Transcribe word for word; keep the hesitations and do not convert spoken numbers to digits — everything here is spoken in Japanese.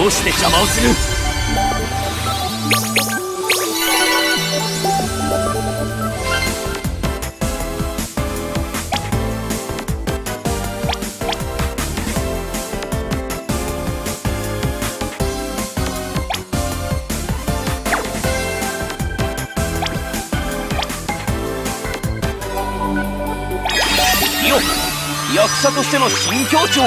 どうして邪魔をする。よっ、役者としての新境地を。